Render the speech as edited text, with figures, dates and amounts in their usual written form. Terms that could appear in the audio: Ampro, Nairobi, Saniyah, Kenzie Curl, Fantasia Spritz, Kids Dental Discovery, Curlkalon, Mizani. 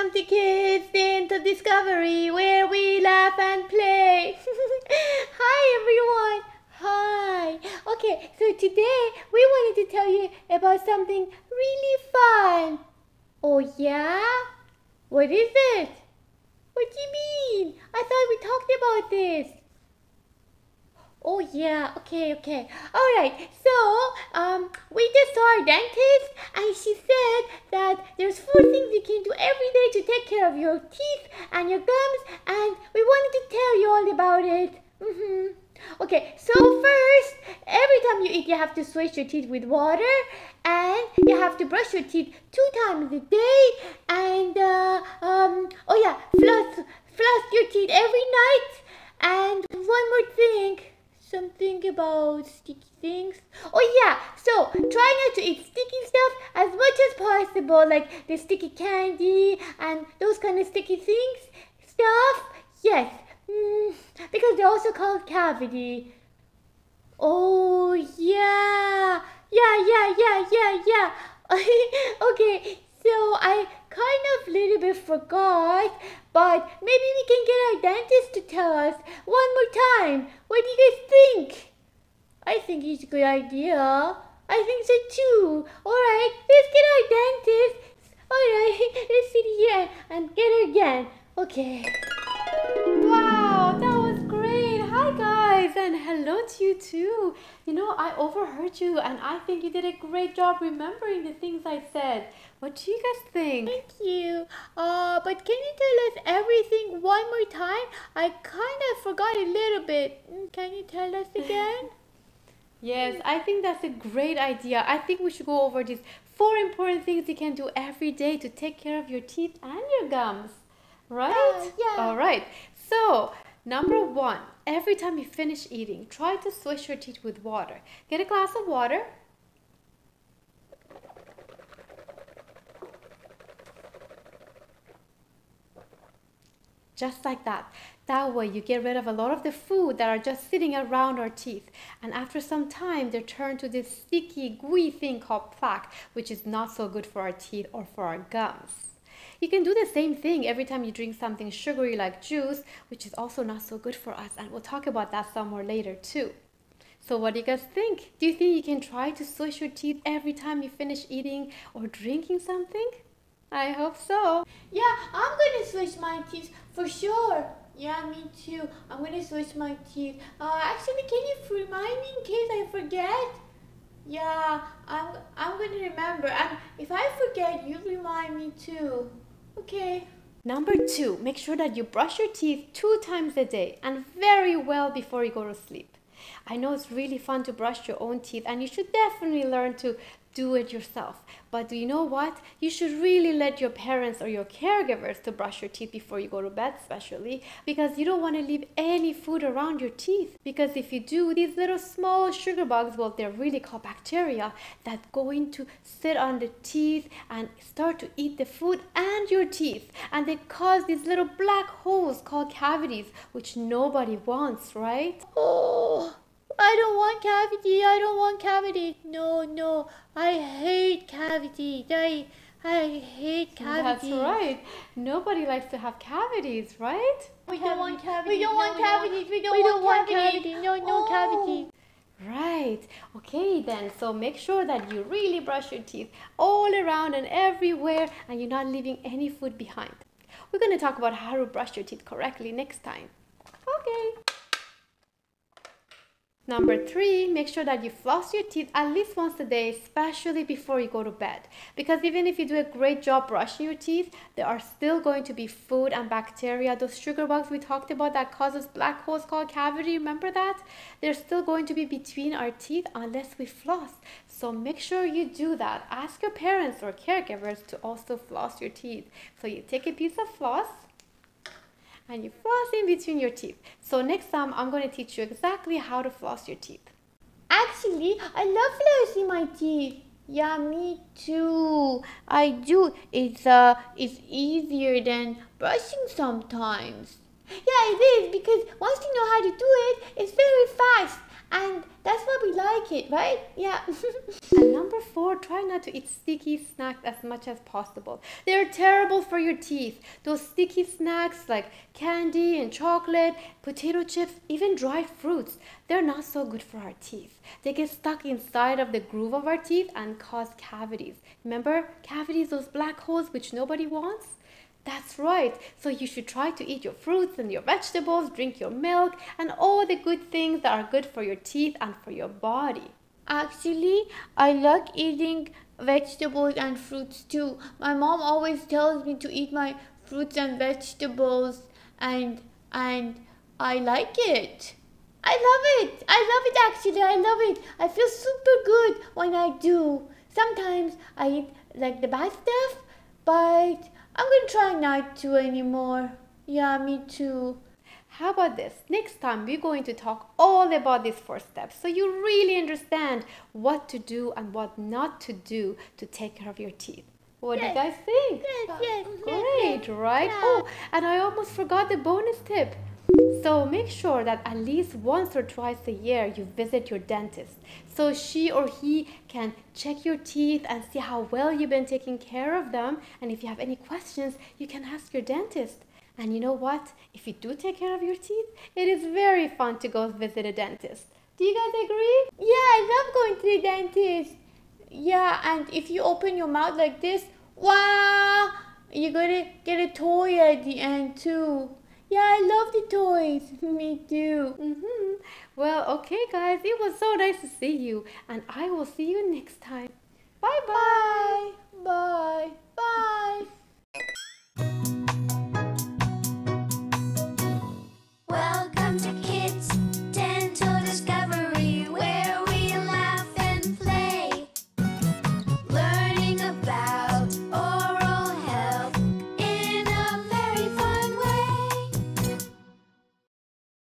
Welcome to Kids Dental Discovery, where we laugh and play. Hi everyone. Hi. Okay, so today we wanted to tell you about something really fun. Oh yeah? What is it? What do you mean? I thought we talked about this. Oh yeah, okay. Alright, so we just saw our dentist and she said that there's 4 things you can do every day to take care of your teeth and your gums, and we wanted to tell you all about it. Okay, so first, every time you eat you have to switch your teeth with water, and you have to brush your teeth 2 times a day, and floss your teeth every night. And one more thing, something about sticky things. Oh yeah, so try not to eat sticky stuff as much as possible, like the sticky candy and those kind of sticky things. Yes, because they're also called cavity. Oh yeah. Okay, so I kind of little bit forgot, but maybe we can get our dentist to tell us one more time. What do you guys think? I think it's a good idea. I think so too. Alright, let's get our dentist. Alright, let's sit here and get her again. Okay. Wow, that was great. Hi guys, and hello to you too. You know, I overheard you and I think you did a great job remembering the things I said. What do you guys think? Thank you. But can you tell us everything one more time? I kind of forgot a little bit. Can you tell us again? Yes, I think that's a great idea. I think we should go over these 4 important things you can do every day to take care of your teeth and your gums. Right? Yeah. All right. So, number 1, every time you finish eating, try to swish your teeth with water. Get a glass of water. Just like that. That way you get rid of a lot of the food that are just sitting around our teeth. And after some time, they turn to this sticky, gooey thing called plaque, which is not so good for our teeth or for our gums. You can do the same thing every time you drink something sugary like juice, which is also not so good for us. And we'll talk about that some more later too. So what do you guys think? Do you think you can try to swish your teeth every time you finish eating or drinking something? I hope so. Yeah, I'm gonna switch my teeth for sure. Yeah, me too. I'm gonna switch my teeth. Actually, can you remind me in case I forget? Yeah, I'm gonna remember. And if I forget, you remind me too. Okay. Number 2, make sure that you brush your teeth 2 times a day and very well before you go to sleep. I know it's really fun to brush your own teeth, and you should definitely learn to do it yourself. But do you know what? You should really let your parents or your caregivers to brush your teeth before you go to bed, especially because you don't want to leave any food around your teeth. Because if you do, these little small sugar bugs, well, they're really called bacteria, that's going to sit on the teeth and start to eat the food and your teeth. And they cause these little black holes called cavities, which nobody wants, right? Oh, I don't want cavity. I don't want cavity. No. I hate cavity. I hate cavity. That's right. Nobody likes to have cavities, right? We don't want cavities. No cavity. Right. Okay then. So make sure that you really brush your teeth all around and everywhere, and you're not leaving any food behind. We're going to talk about how to brush your teeth correctly next time. Okay. Number 3, make sure that you floss your teeth at least once a day, especially before you go to bed. Because even if you do a great job brushing your teeth, there are still going to be food and bacteria, those sugar bugs we talked about that causes black holes called cavity, remember that? They're still going to be between our teeth unless we floss. So make sure you do that. Ask your parents or caregivers to also floss your teeth. So you take a piece of floss, and you floss in between your teeth. So next time, I'm going to teach you exactly how to floss your teeth. Actually, I love flossing my teeth. Yeah, me too. I do. It's easier than brushing sometimes. Yeah, it is, because once you know how to do it, it's very fast. and that's why we like it, right? Yeah. And number 4, try not to eat sticky snacks as much as possible. They're terrible for your teeth. Those sticky snacks like candy and chocolate, potato chips, even dried fruits, they're not so good for our teeth. They get stuck inside of the groove of our teeth and cause cavities. Remember, cavities, those black holes which nobody wants? That's right. So you should try to eat your fruits and your vegetables, drink your milk, and all the good things that are good for your teeth and for your body. Actually, I like eating vegetables and fruits too. My mom always tells me to eat my fruits and vegetables, and I like it. I love it. I love it actually. I love it. I feel super good when I do. Sometimes I eat like the bad stuff, but I'm going to try not to anymore. Yeah, me too. How about this? Next time we're going to talk all about these 4 steps so you really understand what to do and what not to do to take care of your teeth. What do you guys think? Yes, great, right? Yeah. Oh, and I almost forgot the bonus tip. So make sure that at least once or twice a year you visit your dentist so she or he can check your teeth and see how well you've been taking care of them, and if you have any questions you can ask your dentist. And you know what? If you do take care of your teeth, it is very fun to go visit a dentist. Do you guys agree? Yeah, I love going to the dentist. Yeah, and if you open your mouth like this, wow, you're gonna get a toy at the end too. Yeah, I love the toys. Me too. Well, okay guys, it was so nice to see you, and I will see you next time. Bye-bye. Bye. Bye. Bye. Bye.